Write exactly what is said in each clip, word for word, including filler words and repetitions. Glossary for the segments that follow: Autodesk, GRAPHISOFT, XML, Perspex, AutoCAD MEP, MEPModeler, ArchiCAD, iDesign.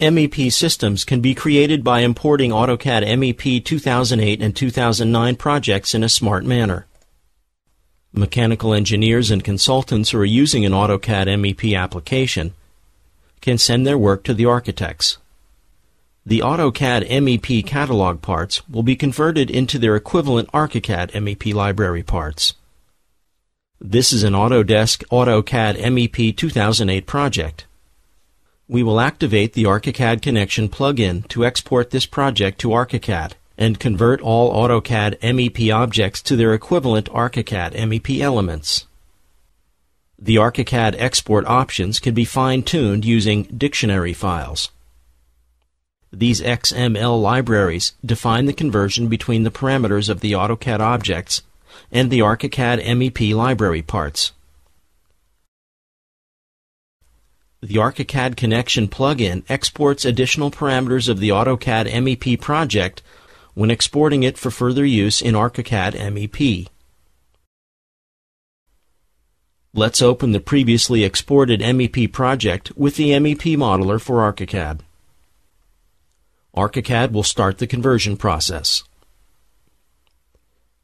M E P systems can be created by importing AutoCAD M E P two thousand eight and two thousand nine projects in a smart manner. Mechanical engineers and consultants who are using an AutoCAD M E P application can send their work to the architects. The AutoCAD M E P catalog parts will be converted into their equivalent ArchiCAD M E P library parts. This is an Autodesk AutoCAD M E P two thousand eight project. We will activate the ArchiCAD Connection plugin to export this project to ArchiCAD and convert all AutoCAD M E P objects to their equivalent ArchiCAD M E P elements. The ArchiCAD export options can be fine-tuned using dictionary files. These X M L libraries define the conversion between the parameters of the AutoCAD objects and the ArchiCAD M E P library parts. The ArchiCAD Connection plugin exports additional parameters of the AutoCAD M E P project when exporting it for further use in ArchiCAD M E P. Let's open the previously exported M E P project with the M E P modeler for ArchiCAD. ArchiCAD will start the conversion process.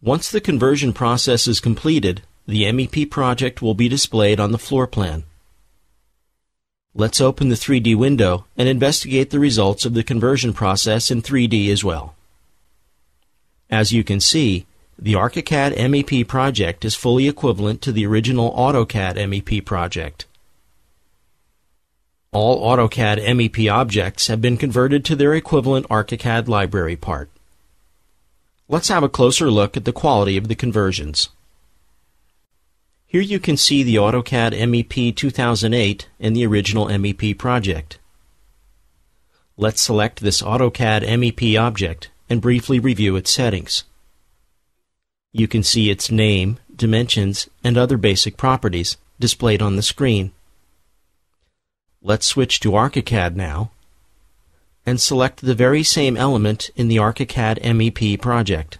Once the conversion process is completed, the M E P project will be displayed on the floor plan. Let's open the three D window and investigate the results of the conversion process in three D as well. As you can see, the ArchiCAD M E P project is fully equivalent to the original AutoCAD M E P project. All AutoCAD M E P objects have been converted to their equivalent ArchiCAD library part. Let's have a closer look at the quality of the conversions. Here you can see the AutoCAD M E P two thousand eight and the original M E P project. Let's select this AutoCAD M E P object and briefly review its settings. You can see its name, dimensions, and other basic properties displayed on the screen. Let's switch to ArchiCAD now and select the very same element in the ArchiCAD M E P project.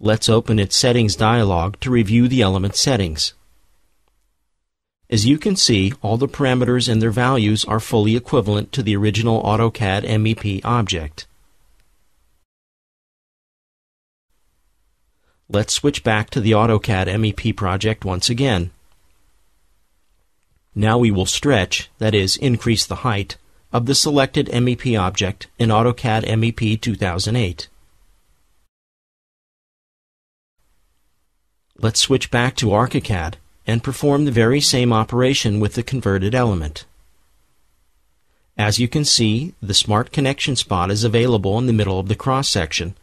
Let's open its settings dialog to review the element settings. As you can see, all the parameters and their values are fully equivalent to the original AutoCAD M E P object. Let's switch back to the AutoCAD M E P project once again. Now we will stretch, that is, increase the height, of the selected M E P object in AutoCAD M E P two thousand eight. Let's switch back to ArchiCAD and perform the very same operation with the converted element. As you can see, the Smart Connection spot is available in the middle of the cross-section,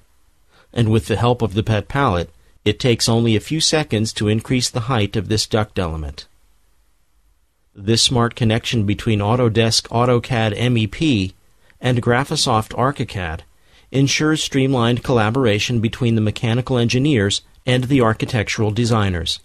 and with the help of the pet palette, it takes only a few seconds to increase the height of this duct element. This smart connection between Autodesk AutoCAD M E P and GRAPHISOFT ArchiCAD ensures streamlined collaboration between the mechanical engineers and the architectural designers.